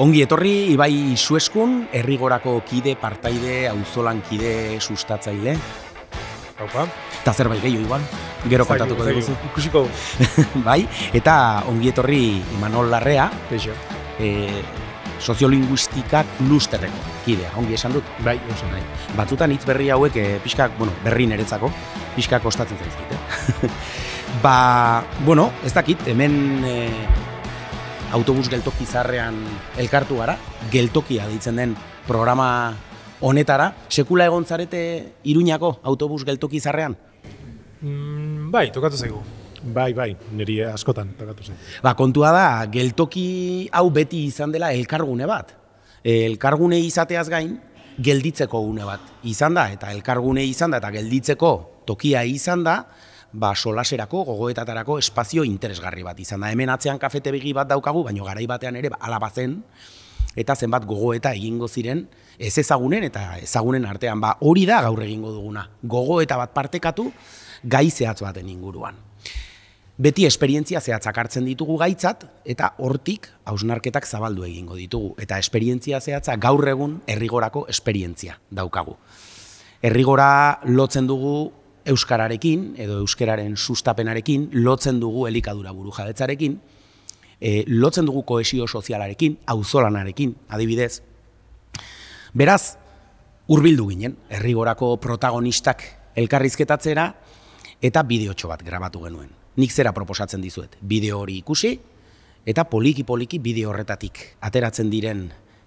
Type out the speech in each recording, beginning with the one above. Ongi etorri, Ibai Sueskun, Errigorako kide, partaide, auzolan kide sustatzaile. Haupa. Eta zerbait gehiago igual, gero kontatuko dugu. Ikusiko. Bai, eta ongi etorri Imanol Larrea, Soziolinguistika Klusterreko kidea, ongi esan dut? Bai, oso nahi. Batzutan hitz berri hauek pixkak, bueno, berri niretzako, pixkak kostatzen zaizkit. Ba, bueno, ez dakit, hemen autobus geltoki zarrean elkartu gara, Geltokia deitzen den programa honetara. Sekula egon zarete Iruñako autobus geltoki zarrean? Bai, tokatu zaigu. Bai, niri askotan tokatu zaigu. Ba, kontua da, geltoki hau beti izan dela elkargune bat. Elkargune izateaz gain, gelditzeko une bat izan da, eta elkargune izan da, eta gelditzeko tokia izan da, ba, solaserako, gogoetatarako espazio interesgarri bat izan da. Hemen atzean kafetegi bat daukagu, baina garai batean ere hala bazen, eta zenbat gogoeta egingo ziren ez ezagunen eta ezagunen artean. Ba, hori da gaur egingo duguna, gogoeta bat partekatu gai zehatz baten inguruan. Beti esperientzia zehatzak hartzen ditugu gaitzat, eta hortik hausnarketak zabaldu egingo ditugu. Eta esperientzia zehatza gaur egun Errigorako esperientzia daukagu. Errigora lotzen dugu euskararekin, edo euskeraren sustapenarekin, lotzen dugu elikadura burujabetzarekin, lotzen dugu kohesio sozialarekin, auzolanarekin, adibidez. Beraz, hurbildu ginen, Errigorako protagonistak elkarrizketatzera, eta bideotxo bat grabatu genuen. Nik zera proposatzen dizuet, bideo hori ikusi, eta poliki-poliki bideo horretatik ateratzen diren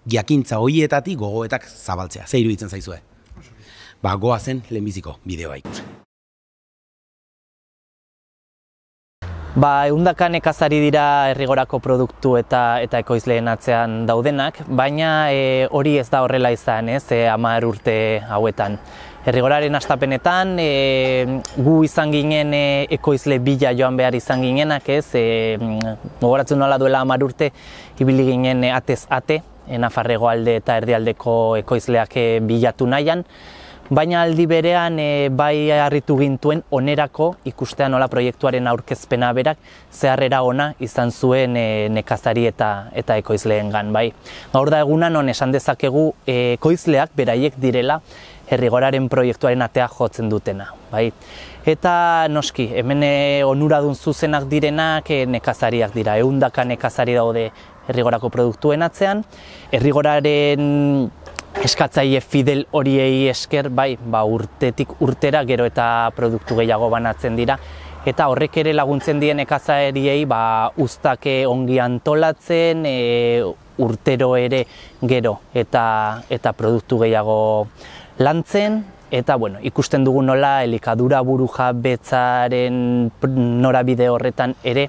jakintza horietatik gogoetak zabaltzea. Zer iruditzen zaizue? Ba, goazen lehenbiziko bideoa ikusi. Ba, ehundaka nekazari dira Errigorako produktu eta ekoizleen atzean daudenak, baina hori ez da horrela izan, ez, 10 urte hauetan. Errigoraren hastapenetan gu izan ginen ekoizle bila joan behar izan ginenak, ez, gogoratzen nola duela 10 urte, ibili ginen atez ate, Nafarroalde eta erdialdeko ekoizleak bilatu nahian, baina aldi berean bai harritu gintuen onerako ikustea nola proiektuaren aurkezpena berak zeharrera ona izan zuen nekazari eta ekoizleengan. Gaur da eguna non esan dezakegu ekoizleak beraiek direla Errigoraren proiektuaren atea jotzen dutena. Eta noski, hemen onuradun zuzenak direnak nekazariak dira, 100 nekazari daude Errigorako produktuen atzean. Errigoraren eskatzaile fidel horiei esker, bai, urtetik urtera gero eta produktu gehiago banatzen dira. Eta horrek ere laguntzen die nekazariei uztak ongi antolatzen, urtero ere gero eta produktu gehiago lantzen. Eta ikusten dugu nola elikadura burujabetzaren norabide horretan ere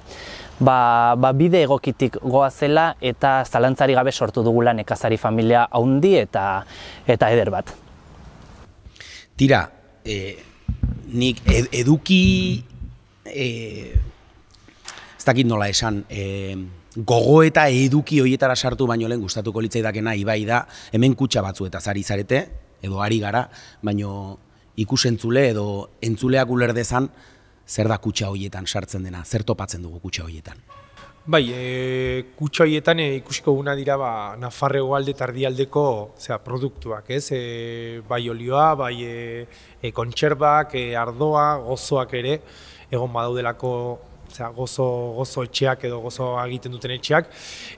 bide egokitik goazela eta zalantzari gabe sortu dugula nekazari familia handi eta eder bat. Tira, nik eduki, ez dakit nola esan, gogo eta eduki horietara sartu baino lehen gustatuko litzaidakena Ibai da, hemen kutxa batzuetaz ari zarete, edo ari gara, baino ikusentzule edo entzuleak uler dezan, zer da kutxa horietan sartzen dena, zer topatzen dugu kutxa horietan? Bai, kutxa horietan ikusiko guna dira Nafarroalde eta erdialdeko produktuak, bai olioa, bai kontserbak, ardoa, gozoak ere, egon badaudelako gozo etxeak edo gozo egiten duten etxeak,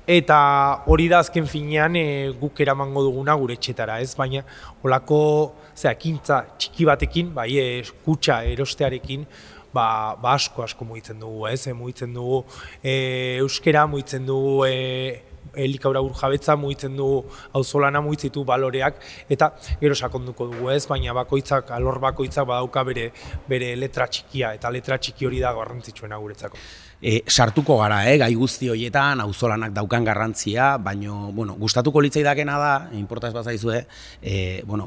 eta hori da azken finean guk eramango duguna gure etxetara, baina holako ekintza txiki batekin, bai kutxa erostearekin, asko mugitzen dugu, mugitzen dugu euskera, mugitzen dugu elikadura burujabetza, mugitzen dugu auzolana, mugitzen ditu baloreak, eta gero sakonduko dugu, baina bakoitzak, alor bakoitzak badauka bere letra txikia, eta letra txiki hori da garrantzitsuena guretzako. Sartuko gara, gai guzti horietan, auzolanak daukan garrantzia, baina gustatuko litzaidakena da, inporta ez bazaizue,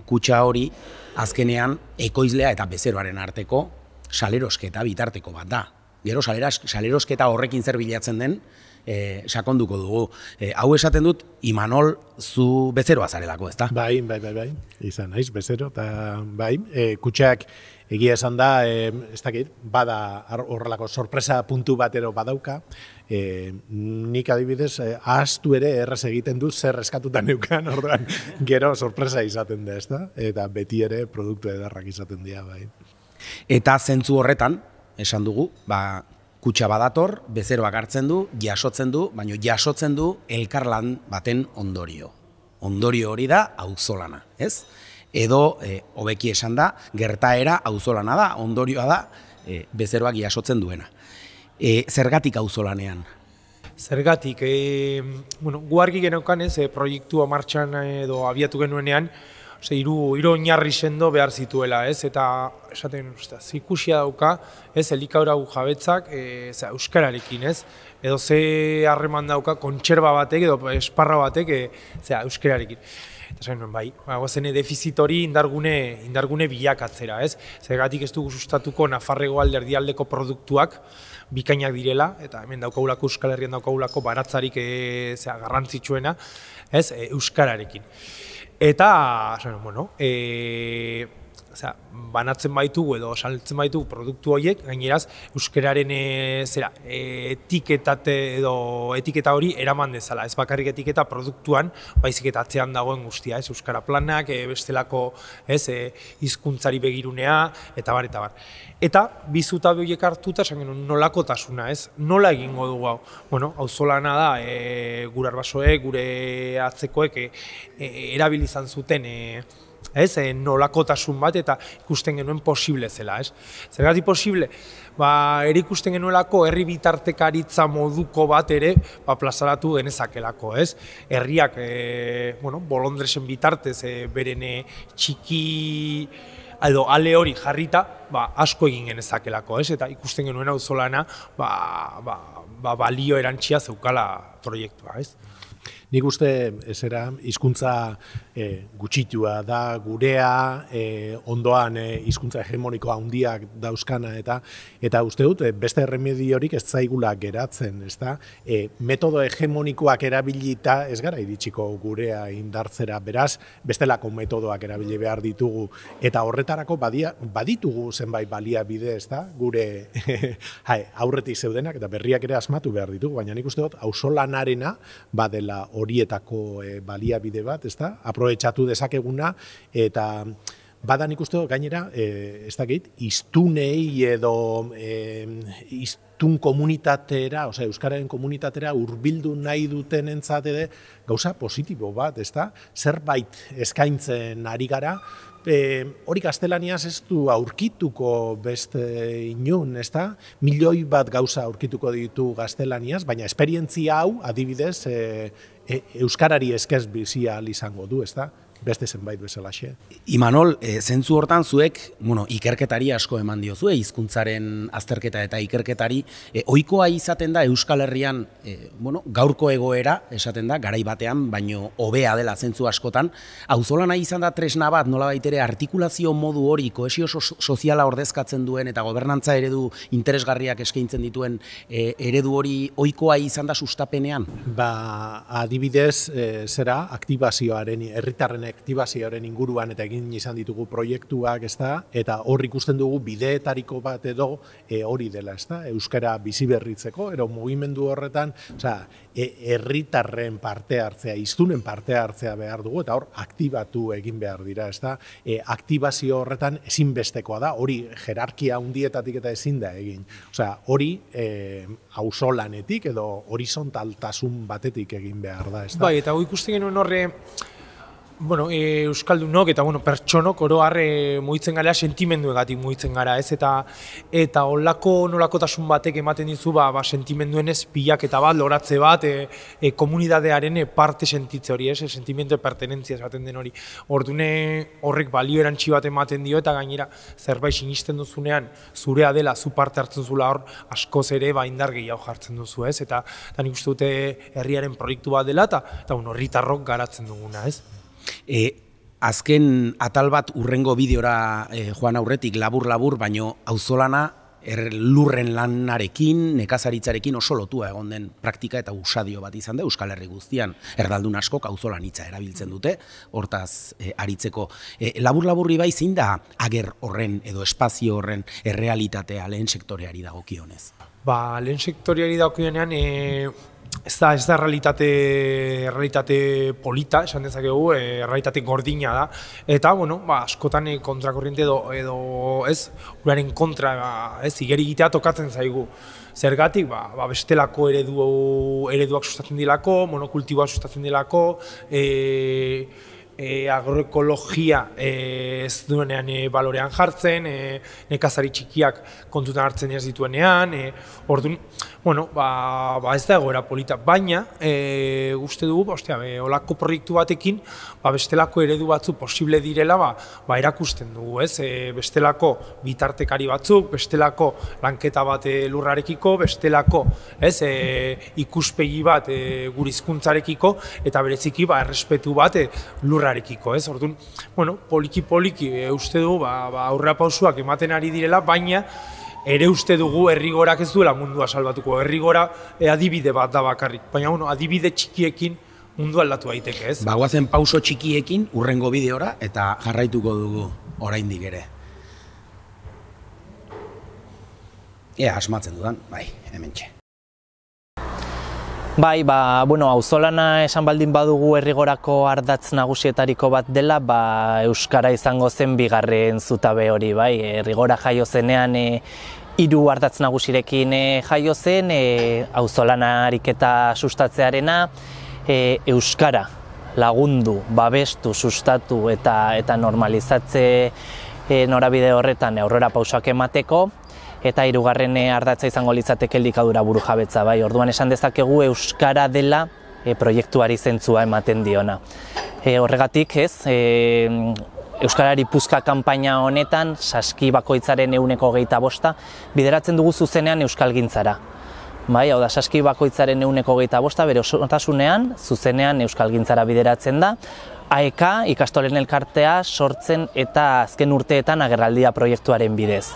kutxa hori azkenean ekoizlea eta bezeroaren arteko salerosketa bitarteko bat da. gero salerosketa horrekin zer bilatzen den sakonduko dugu. Hau esaten dut, Imanol, zu bezeroa zarelako, ezta? Bai. Izan naiz, bezero, eta bai. Kutxak egia esan da, ez dakit, bada horrelako sorpresa puntu batero badauka. Nik adibidez, ahaztu ere erraz egiten dut zer eskatuta neukan, orduan, gero sorpresa izaten da, ezta? Eta beti ere produktu edarrak izaten dira, bai. Eta zentzu horretan, esan dugu, ba, kutxa badator, bezeroak hartzen du, baina jasotzen du elkarlan baten ondorio. Ondorio hori da auzolana, ez? Edo, hobeki esan da, gertaera auzolana da, ondorioa da, bezeroak jasotzen duena. Zergatik auzolanean? Zergatik, bueno, guargi genaukan ez, proiektua martxan edo abiatu genuenean, hiru oinarri sendo behar zituela, ez, eta esaten zikusia dauka, ez, elikaura jabetzak euskararekin, ez, edo ze harreman dauka kontserba batek edo esparra batek euskararekin. Eta esan nuen, bai, goazen defizit hori indargune bilakatzera, ez, zergatik ez dugu sustatuko Nafarreko alderdialdeko produktuak bikainak direla, eta hemen daukagulako Euskal Herrian daukagulako baratzarik garrantzitsuena, ez, euskararekin. Eta, bueno, banatzen baitugu edo saltzen baitugu produktu horiek, gaineraz, euskararen etiketa hori eraman dezala. Ez bakarrik etiketa produktuan, baizik eta atzean dagoen guztia, euskara planak, bestelako hizkuntzari begirunea, eta bar, eta bar. Eta bizuta horiek hartuta, esan genuen, nolako tasuna, ez? Nola egingo dugu hau? Bueno, auzolana da, gure arbasoek, gure atzekoek erabilizan zuten nolakotasun bat eta ikusten genuen posible zela. Zergatik posible, ere ikusten genuelako herri bitartekaritza moduko bat ere plazaratu genezakelako. Herriak bolondresen bitartez beren txiki edo ale hori jarrita asko egin genezakelako. Eta ikusten genuen auzolana balio erantzia zeukala proiektua. Nik uste, hizkuntza gutxitua da gurea, ondoan hizkuntza hegemonikoa handiak dauzkana, eta uste dut, beste erremediorik ez zaigula geratzen, ezta? Metodo hegemonikoak erabilita ez gara iritsiko gurea indartzera, beraz, bestelako metodoak erabili behar ditugu, eta horretarako baditugu zenbait baliabide, ezta? Gure aurretik zeudenak eta berriak ere asmatu behar ditugu, baina nik uste dut, auzolanarena badela horietako baliabide bat, ezta? Aprobetxatu dezakeguna, eta badan ikuste dut gainera, ez dakit, hiztunei edo hiztun komunitatera, osea, euskararen komunitatera hurbildu nahi duten entzat ere gauza positibo bat, ezta? Zerbait eskaintzen ari gara, hori gaztelaniaz ez du aurkituko beste inun, ezta? Milioi bat gauza aurkituko ditu gaztelaniaz, baina esperientzia hau, adibidez, euskarari eskez bizia izango du, ezta? Beste zenbait bezalaxe. Imanol, zentzu hortan zuek ikerketari asko eman diozue, hizkuntzaren azterketa eta ikerketari. Ohikoa izaten da Euskal Herrian gaurko egoera, esaten da, garai batean, baino hobea dela zentzu askotan. Auzolana izan da tresna bat, nolabait ere artikulazio modu hori, kohesio soziala ordezkatzen duen eta gobernantza eredu interesgarriak eskaintzen dituen eredu hori ohikoa izan da sustapenean? Ba, adibidez, aktibazioaren, herritarren aktibazioaren inguruan eta egin izan ditugu proiektuak, eta hor ikusten dugu bideetariko bat edo hori dela, euskara biziberritzeko, edo mugimendu horretan herritarren parte hartzea, hiztunen parte hartzea behar dugu, eta hor aktibatu egin behar dira, aktibazio horretan ezinbestekoa da, hori jerarkia handietatik eta ezin da egin, hori auzolanetik edo horizontaltasun batetik egin behar da. Bai, eta ikusten genuen horre, euskaldunok eta pertsonok oro harre mugitzen gara sentimenduegatik mugitzen gara, ez, eta nolakotasun batek ematen dizu sentimenduen ez pilaketa bat, loratze bat, komunidadearen parte sentitze hori, ez, sentimendu de pertenentzia esaten den hori. Ordune horrek balio erantzi bat ematen dio, eta gainera zerbait sinisten duzunean zurea dela, zu parte hartzen zula, hor askoz ere indar gehiago jartzen duzu, ez, eta nik uste dute herriaren proiektu bat dela, eta herritarrok garatzen duguna, ez. Azken atal bat urrengo bideora joan aurretik labur-labur, baino auzolana lurren lanarekin, nekazaritzarekin oso lotua egon den praktika eta usadio bat izan da Euskal Herri guztian. Erdaldun askok auzolan hitza erabiltzen dute, hortaz aritzeko. Labur-laburri bai, zein da ager horren edo espazio horren errealitatea lehen sektoreari dagokionez? Ba, lehen sektoreari dagokionean ez da realitate polita, esan dezakegu, realitate gordina da. Eta, bueno, askotan kontrakorriente edo ez, uraren kontra, igeri egitea tokatzen zaigu. Zergatik, bestelako ereduak sustatzen dilako, monokultiboak sustatzen dilako, agroekologia ez duenean balorean jartzen, nekazari txikiak kontutan hartzen ez dituenean, orduan, bueno, ez da egoera polita, baina uste dugu, olako proiektu batekin, bestelako eredu batzu posible direla erakusten dugu, ez? Bestelako bitartekari batzuk, bestelako lanketa bat lurrarekiko, bestelako ikuspegi bat gurizkuntzarekiko, eta bereziki errespetu bat lurra arekiko, ez? Orduan, bueno, poliki-poliki uste du, aurra pausuak ematen ari direla, baina ere uste dugu Errigorak ez duela mundua salbatuko. Errigora adibide bat da bakarrik, baina, bueno, adibide txikiekin mundu aldatu daiteke, ez? Bagoazen pauso txikiekin, urrengo bideora, eta jarraituko dugu oraindik ere. Ea, asmatzen dudan, bai, hementxe. Bai, auzolana esan baldin badugu Errigorako ardatz nagusietariko bat dela, euskara izango zen bigarren zutabe hori, bai. Errigora jaio zenean 3 ardatz nagusirekin jaio zen, auzolana ariketa sustatzearena, euskara lagundu, babestu, sustatu eta normalizatze norabide horretan aurrera pausoak emateko. Eta 3. ardatza izango litzateke elikadura burujabetza, bai, orduan esan dezakegu euskara dela proiektuari zentzua ematen diona. Horregatik, ez, Euskarari puzka kanpaina honetan, saski bakoitzaren 25% bideratzen dugu zuzenean euskalgintzara. Bai, hau da, saski bakoitzaren 25% bere osotasunean, zuzenean euskalgintzara bideratzen da. Aika, ikastolen elkartea sortzen eta azken urteetan agerraldia proiektuaren bidez.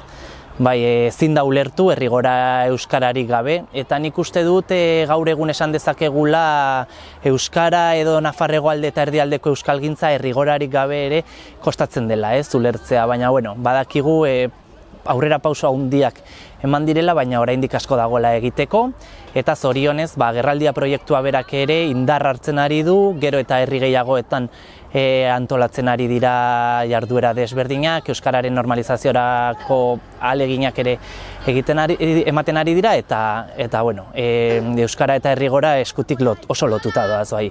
Bai, ezin da ulertu Errigora euskararik gabe, eta nik uste dut gaur egun esan dezakegula euskara edo Nafarroalde eta erdialdeko euskalgintza Errigorarik gabe ere kostatzen dela, ez, ulertzea, baina, bueno, badakigu aurrera pauso handiak eman direla, baina oraindik asko dagoela egiteko, eta zorionez, agerraldia proiektua berak ere indar hartzen ari du, gero eta herri gehiagoetan antolatzen ari dira jarduera desberdinak, euskararen normalizaziorako ahaleginak ere ematen ari dira, eta bueno, euskara eta Errigora eskutik oso lotuta doaz, bai.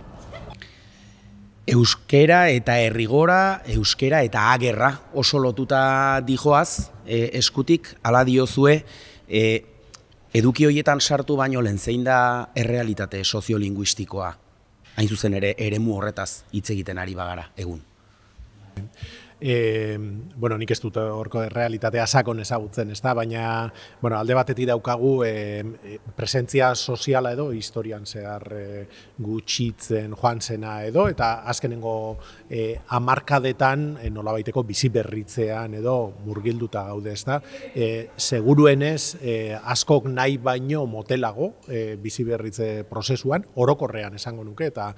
Euskara eta Errigora, euskara eta agerra oso lotuta dijoaz, eskutik, ala diozue, eduki horietan sartu baino lehen zein da errealitate soziolinguistikoa? Hain zuzen ere, eremu horretaz hitz egiten ari bagara, egun. Bueno, nik ez dut horko realitatea sakon ezagutzen, ez da, baina alde batetik daukagu presentzia soziala edo historian zehar gutxitzen joan zena edo, eta azkenengo hamarkadetan nola baiteko biziberritzean edo murgilduta gaude, ez da. Seguruenez, askok nahi baino motelago biziberritze prozesuan, orokorrean esango nuke, eta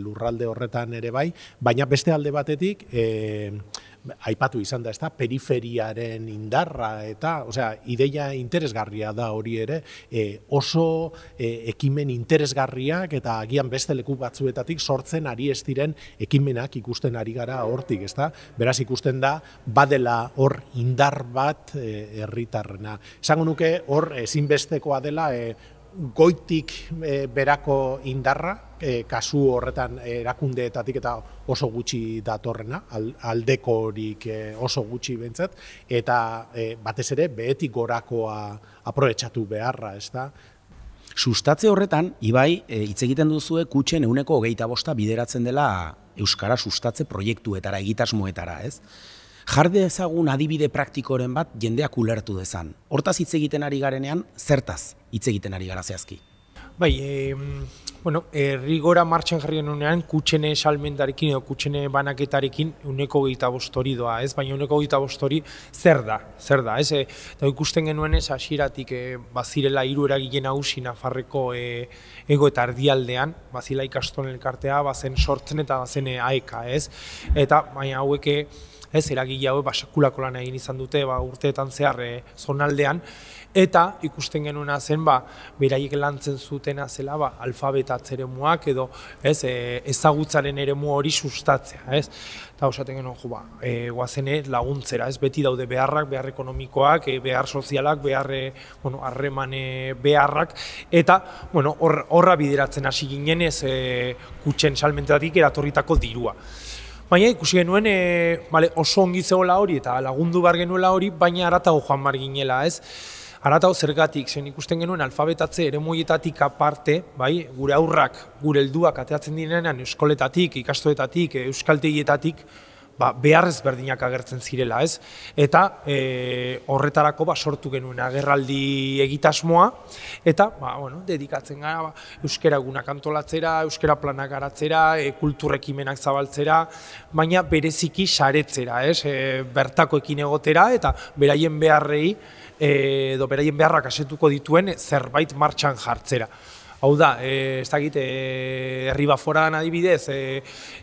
lurralde horretan ere bai, baina beste alde batetik, aipatu izan da, ez da, periferiaren indarra eta, osea, ideia interesgarria da hori ere, oso ekimen interesgarriak eta agian beste leku batzuetatik sortzen ari ez diren ekimenak ikusten ari gara hortik, ez da, beraz ikusten da, badela hor indar bat herritarrena. Esango nuke hor ezinbestekoa dela goitik berako indarra, kasu horretan erakundeetatik eta oso gutxi datorrena, aldeko horik oso gutxi behintzat, eta batez ere behetik gorakoa aprobetxatu beharra, ez da. Sustatze horretan, Ibai, hitz egiten duzue kutxen 25% bideratzen dela euskara sustatze proiektuetara, egitasmoetara, ez? Jarde ezagun adibide praktikoren bat jendeak ulertu dezan. Hortaz hitz egiten ari garenean, zertaz hitz egiten ari gara zehazki? Bai, bueno, Errigora martxan jarri honean kutsene salmentarekin edo kutsene banaketarekin 25% doa, ez? Baina 25% zer da, ez? Eta ikusten genuen ez hasieratik bazirela 3 eragile nagusi Nafarreko hego eta erdialdean, bazila ikaston elkartea, bazen sortzen eta bazen Aika, ez? Eta baina hauek ez eragile hauek basakulako lan egin izan dute urteetan zehar zonaldean, eta ikusten genuena zen beraiek lantzen zutena zela alfabetatze eremuak edo ezagutzaren eremu hori sustatzea, ez? Eta osaten genuen goazen laguntzera, ez? Beti daude beharrak, behar ekonomikoak, behar sozialak, behar harreman beharrak, eta horra bideratzen hasi ginen ez kutxen salmentatik eratorritako dirua. Baina ikusi genuen oso ongi zegoela hori eta lagundu behar genuela hori, baina haratago joan behar ginela, ez? Haratago zergatik, zen ikusten genuen alfabetatze eremuetatik aparte, bai, gure aurrak, gure helduak ateratzen direnean eskoletatik, ikastoetatik, euskaltegietatik, behar ezberdinak agertzen zirela, ez? Eta horretarako sortu genuen agerraldi egitasmoa, eta dedikatzen gara euskara egunak antolatzera, euskara planak garatzera, kulturrekimenak zabaltzera, baina bereziki saretzera, ez? Bertakoekin egotera eta beraien beharrei edo beraien beharrak asetuko dituen zerbait martxan jartzera. Hau da, ez dakit, herri baforan adibidez,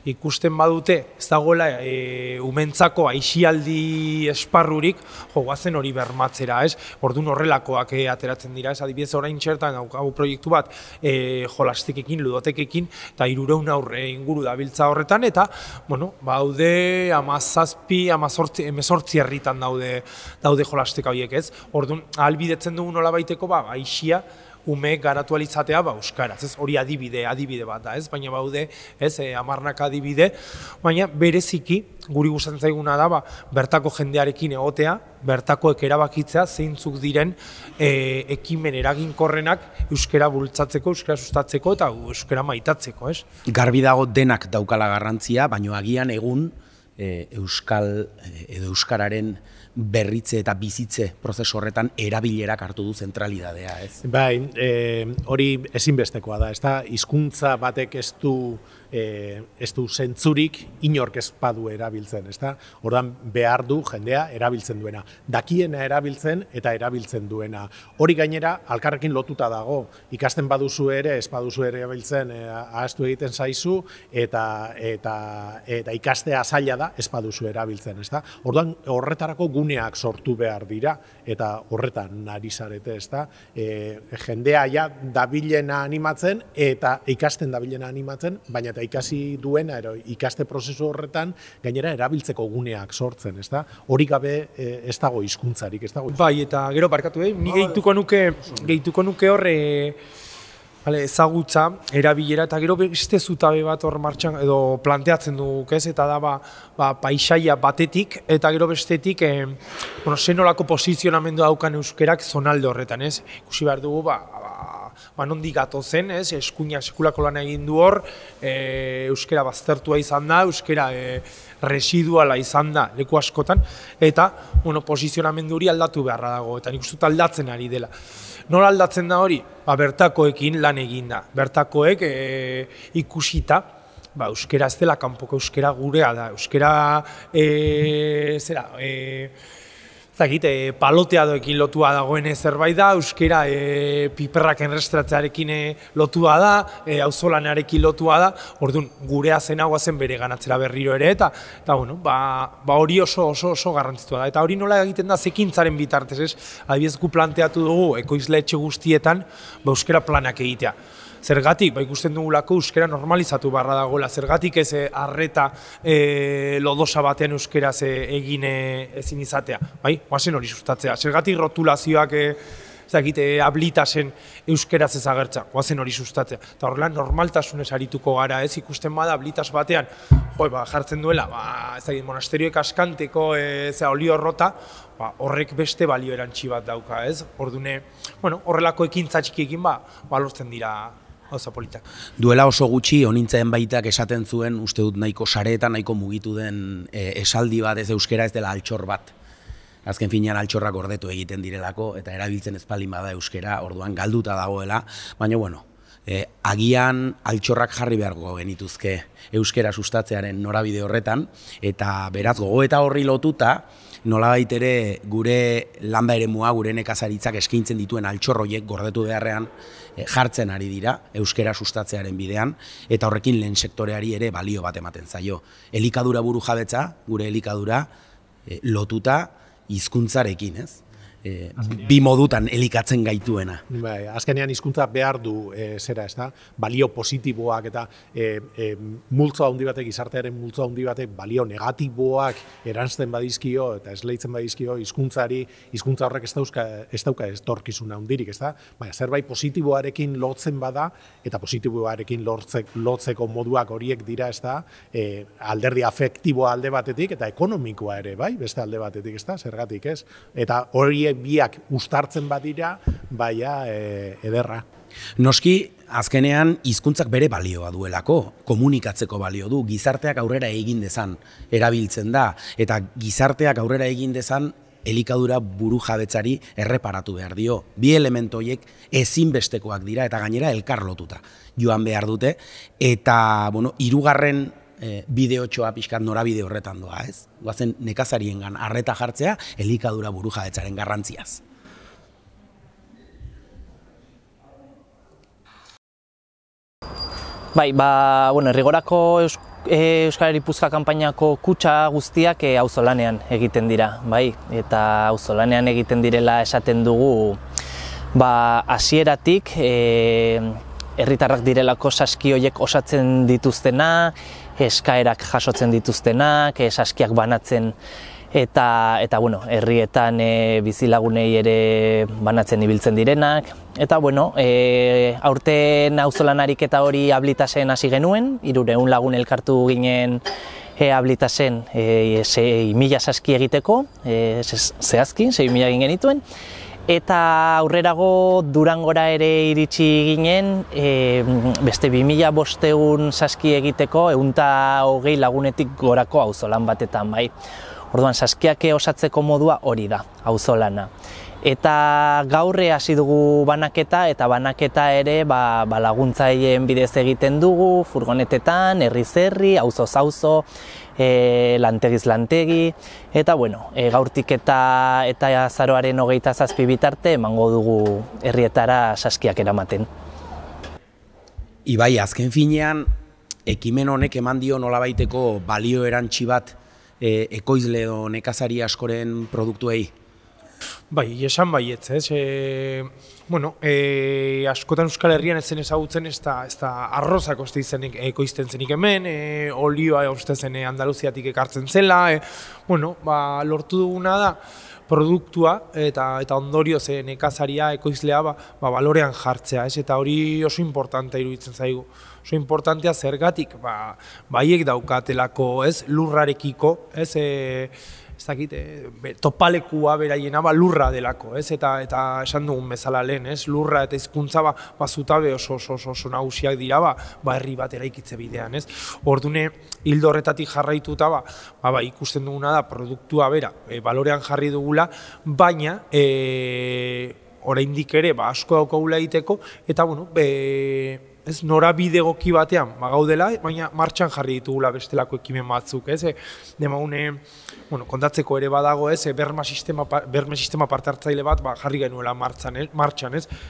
ikusten badute, ez dagoela umentzako aisialdi esparrurik, goazen hori bermatzera, ez? Orduan horrelakoak ateratzen dira, ez adibidez orain txertan daukagu proiektu bat jolastekekin, ludotekekin, eta 300 aurre inguru dabiltza horretan, eta, bueno, baude 17, 18 herritan daude jolasteka horiek, ez? Orduan, ahalbidetzen dugu nola baiteko, aisia, umeek garatu alitzatea euskaraz, hori adibide bat da, baina baude 10 adibide, baina bereziki guri gustatzen zaiguna da bertako jendearekin egotea, bertakoek erabakitzea zeintzuk diren ekimen eraginkorrenak euskara bultzatzeko, euskara sustatzeko eta euskara maitatzeko. Garbi dago denak daukala garrantzia, baina agian egun euskal edo euskararen berritze eta bizitze prozesu horretan erabilerak hartu du zentralidadea, ez? Bai, hori ezinbestekoa da, ez da, hizkuntza batek ez du zentzurik inork ez badu erabiltzen, ez da? Ordan behar du jendea erabiltzen duena, dakiena erabiltzen eta erabiltzen duena. Hori gainera, alkarrekin lotuta dago, ikasten baduzu ere, ez baduzu erabiltzen ahaztu egiten zaizu, eta ikastea zaila da, ez baduzu erabiltzen, ez da? Ordan horretarako guneak sortu behar dira, eta horretan ari zarete, ez da, jendea ja dabilena animatzen, eta ikasten dabilena animatzen, baina eta ikasi duena, ikaste prozesu horretan, gainera erabiltzeko guneak sortzen, ez da, hori gabe ez dago hizkuntzarik, ez dago. Bai, eta gero barkatu, ni gehituko nuke horre, ezagutza, erabilera, eta gero beste zutabe bat hor martxan edo planteatzen duguk, ez? Eta da, paisaia batetik, eta gero bestetik, zenolako posizionamendua daukan euskerak zonalde horretan, ez? Ikusi behar dugu, nondik gatozen, ez? Eskuinak sekulako lan egin du hor, euskera baztertua izan da, euskera residuala izan da leku askotan, eta posizionamendu hori aldatu beharra dago, eta nik uste aldatzen ari dela. Nola aldatzen da hori? Bertakoekin lan egin da, bertakoek ikusita, euskera ez dela kanpoko euskera gurea da, euskera paloteadoekin lotua dagoen zerbait da, euskera piperrak enrestratzearekin lotua da, auzolanearekin lotua da, orduan gurea zen hau zen bere ganatzera berriro ere, eta hori oso garrantzitsua da. Eta hori nola egiten da zekintzaren bitartez, ez? Adibidez gu planteatu dugu, ekoizle etxe guztietan euskera planak egitea. Zergatik, ikusten dugulako euskera normalizatu barra dagoela, zergatik ez arreta lodosa batean euskeraz egin ezin izatea, guazen hori sustatzea, zergatik rotulazioak Ablitasen euskeraz ezagertza, guazen hori sustatzea, eta horrela normaltasunez arituko gara, ez? Ikusten bada Ablitas batean, jartzen duela, monasterioek askanteko olio rota, horrek beste balio erantzi bat dauka, ez? Ordune, horrelako ekintza txikiekin lortzen dira gauza politak. Duela oso gutxi, honintzen baitak esaten zuen, uste dut nahiko sareetan, nahiko mugitu den esaldi bat, ez euskera ez dela altxor bat. Azken finean altxorrak ordetu egiten direlako, eta erabiltzen ez baldin bada euskera, orduan galduta dagoela, baina, agian altxorrak jarri beharko genituzke euskera sustatzearen norabide horretan, eta beraz gogoeta horri lotuta, nolabait ere gure landa eremua, gure nekazaritzak eskaintzen dituen altxorroiek gordetu beharrean jartzen ari dira euskera sustatzearen bidean, eta horrekin lehen sektoreari ere balio bat ematen zaio. Elikadura buru jabetza, gure elikadura lotuta hizkuntzarekin, ez? Bi modutan elikatzen gaituena. Azkenean hizkuntza behar du balio positiboak eta multzoa handi batek, gizartearen multzoa handi batek balio negatiboak erantzten badizkio eta esleitzen badizkio hizkuntzari, hizkuntza horrek ez dauka etorkizuna handirik, baina zerbait positiboarekin lotzen bada eta positiboarekin lotzeko moduak horiek dira alderdi afektiboa alde batetik eta ekonomikoa ere beste alde batetik, zergatik ez, eta horiek biak uztartzen badira, baina ederra. Noski, azkenean, hizkuntzak bere balioa duelako, komunikatzeko balio du, gizarteak aurrera egin dezan erabiltzen da, eta gizarteak aurrera egin dezan elikadura buru jabetzari erreparatu behar dio. Bi elementoiek ezinbestekoak dira, eta gainera elkarlotuta joan behar dute, eta hirugarren bideotxoa pixkat norabide horretan doa, ez? Guazen nekazariengan arreta jartzea elikadura buru jabetzaren garrantziaz. Bai, Errigorako Euskara Gipuzkoa kanpainako kutxa guztiak auzolanean egiten dira, bai? Eta auzolanean egiten direla esaten dugu, hasieratik herritarrak direlako saskioiek osatzen dituztena, eskaerak jasotzen dituztenak, saskiak banatzen eta herrietan bizilagunei ere banatzen ibiltzen direnak. Eta aurten auzolanik eta hori Ablitasen hasi genuen, 300 lagun elkartu ginen Ablitasen 6.000 saski egiteko, zehazki 6.000 egin genituen. Eta aurrerago Durangora ere iritsi ginen, beste 2.500 saski egiteko, 120 lagunetik gorako auzolan batetan bai. Orduan, saskiak osatzeko modua hori da, auzolana. Eta gaurre hasi dugu banaketa, eta banaketa ere laguntzaileen bidez egiten dugu, furgonetetan, herri-zerri, auzo-zauzo, lantegiz-lantegi, eta gaurtik eta azaroaren 27 bitarte emango dugu herrietara saskiak eramaten. Ibai, azken finean, ekimen honek eman dio nolabaiteko balio erantsi bat ekoizle edo nekazari askoren produktuei? Bai, esan baietz, askotan Euskal Herrian ez zen ezagutzen ez da arrozak ekoizten zenik hemen, olioa uste zen Andaluziatik ekartzen zela, lortu duguna da produktua eta ondorio zen ekazaria, ekoizlea balorean jartzea, eta hori oso importantea iruditzen zaigu. Oso importantea zergatik, baiek daukatelako lurrarekiko, ez dakit, topalekua beraiena lurra delako, eta esan dugun bezala lehen, lurra eta hizkuntza zutabe oso nagusiak dira, herri bat eraikitze bidean. Ordune, ildo horretatik jarraituta, ikusten duguna da produktua bera, balorean jarri dugula, baina oraindik ere asko daukagula egiteko, eta norabide egoki batean gaudela, baina martxan jarri ditugula bestelako ekimen batzuk. Demagun, kontatzeko ere badago, Bermatze Sistema Partaidetzaile bat jarri genuela martxan,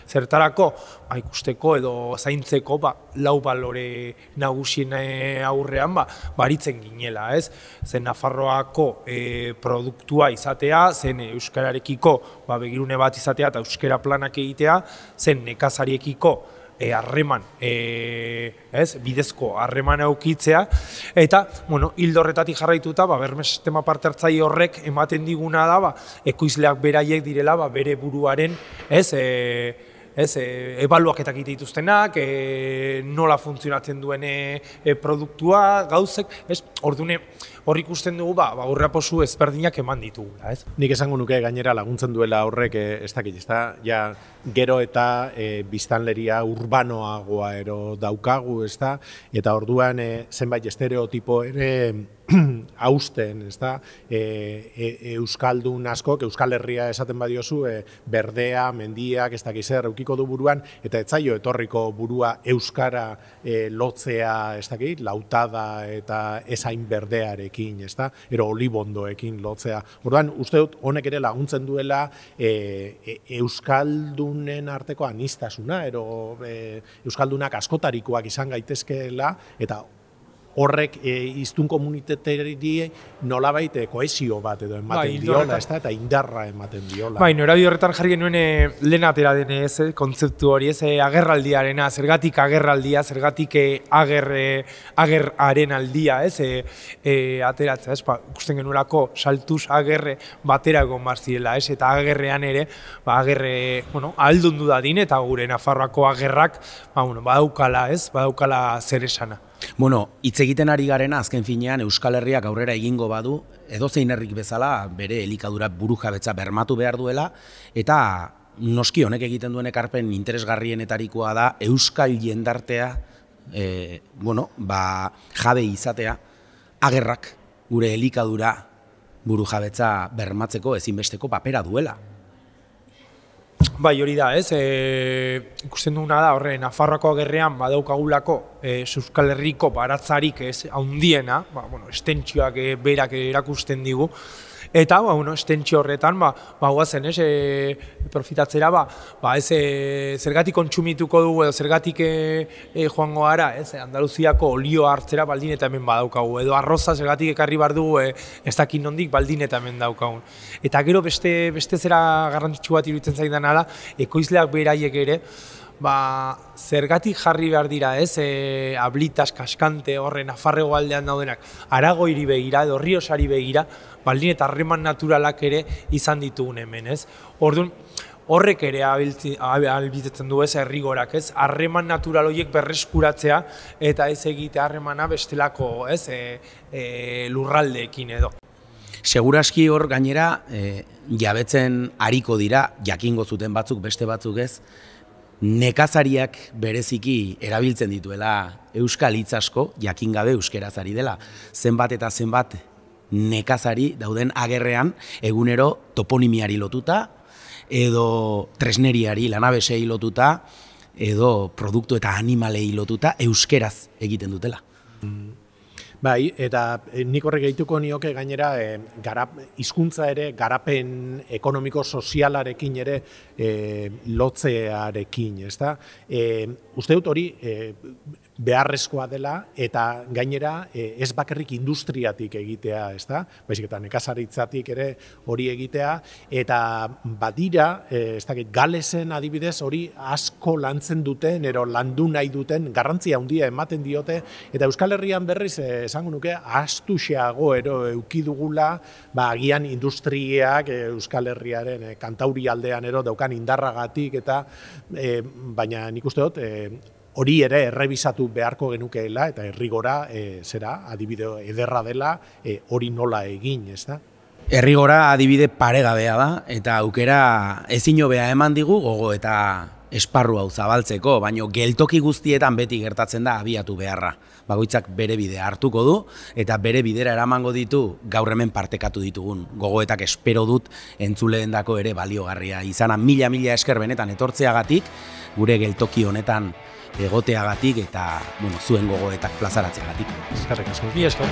zertarako ikusteko edo zaintzeko 4 balore nagusien aurrean aritzen ginela. Zen Nafarroako produktua izatea, zen euskararekiko begirune bat izatea eta euskara planak egitea, zen nekazariekiko bidezko harreman aukitzea, eta hildo horretatik jarraituta Bermatze Sistema Partaidetzaile horrek ematen diguna da ekoizleak beraiek direla bere buruaren ebaluaketak egite dituztenak, nola funtzionatzen duen produktua, gauzek, ordune hor ikusten dugu aurraposu ezberdinak eman ditugu. Nik esango nuke gainera laguntzen duela horrek ez dakit, ja gero eta biztanleria urbanoagoa ero daukagu, eta orduan zenbait estereotipo ere hausten, euskaldun askok, Euskal Herria esaten badiozu, berdea, mendiak, ez dakit zer, eukiko du buruan, eta etzaio etorriko burua euskara lotzea, ez dakit, lautada eta ezain berdearekin, ero olibondoekin lotzea. Orduan, uste dut, honek ere laguntzen duela euskaldunen arteko anistasuna, ero euskaldunak askotarikoak izan gaitezkeela, eta horrek hiztun komunitateri nolabait koesio bat edo ematen diola, eta indarra ematen diola. Bai, norabide horretan jarri genuen lehen atera denez, kontzeptu hori, agerraldiarena, zergatik agerraldia, zergatik agerraren aldia, ateratzea, ikusten genuelako saltuz agerre baterago marziela, eta agerrean ere, agerre aldundu dadin, eta gure Nafarroako agerrak badaukala zer esana. Bueno, hitz egiten ari garena azken finean Euskal Herriak aurrera egingo badu, edozein herrik bezala bere elikadura burujabetza bermatu behar duela, eta noski honek egiten duen ekarpen interesgarrienetarikoa da euskal jendartea jabe izatea agerrak gure elikadura burujabetza bermatzeko ezinbesteko papera duela. Bai, hori da, ikusten duguna da, horre, Nafarroako agerrean badaukagulako Euskal Herriko baratzarik haundiena, estentsioak berak erakusten digu, eta estentsio horretan guazen profitatzera, zergatik kontsumituko dugu edo zergatik joango gara Andaluziako olioa hartzera baldin eta hemen badaukagu, edo arroza zergatik ekarri behar dugu ez dakit nondik baldin eta hemen daukagun. Eta gero beste zera garrantzitsu bat iruditzen zaidan ala, ekoizleak beraiek ere, zergatik jarri behar dira, Ablitas, Kaskante, horren, Nafarrego aldean daudenak, Aragoiri begira edo Riosari begira, baldin eta harreman naturalak ere izan ditugun hemen. Orduan, horrek ere ahalbidetzen du Errigorak, harreman natural horiek berreskuratzea eta ez egite harremana bestelako lurraldeekin edo. Seguraski hor gainera jabetzen ariko dira, jakingo zuten batzuk beste batzuk ez, nekazariak bereziki erabiltzen dituela euskal hitz asko, jakin gabe euskeraz ari dela. Zenbat eta zenbat nekazari dauden agerrean egunero toponimiari lotuta, edo tresneriari lanabesei lotuta, edo produktu eta animalei lotuta euskeraz egiten dutela. Bai, eta nik horrek gehituko nioke gainera hizkuntza ere garapen ekonomiko-sozialarekin ere lotzearekin, ezta? Uste dut hori beharrezkoa dela eta gainera ez bakarrik industriatik egitea, ezta? Baizik eta nekazaritzatik ere hori egitea, eta badira, ez dakit, Galesen adibidez hori asko lantzen duten, ero landu nahi duten, garrantzia handia ematen diote, eta Euskal Herrian berriz esango nuke, astuxeago ero eduki dugula, agian industriak Euskal Herriaren Kantauri aldean ero daukan indarragatik, eta baina nik uste dut, hori ere errebisatu beharko genukeela, eta Errigora adibide ederra dela hori nola egin, ez da? Errigora adibide paregabea da, eta aukera ezin hobea eman digu gogo eta esparru hau zabaltzeko, baina geltoki guztietan beti gertatzen da abiatu beharra. Bakoitzak bere bidea hartuko du, eta bere bidera eramango ditu gaur hemen partekatu ditugun. Gogoetak espero dut entzuleendako ere baliogarria izana. Mila esker benetan etortzeagatik, gure geltoki honetan egoteagatik eta zuen gogoetak plazaratzeagatik. Eskerrik asko.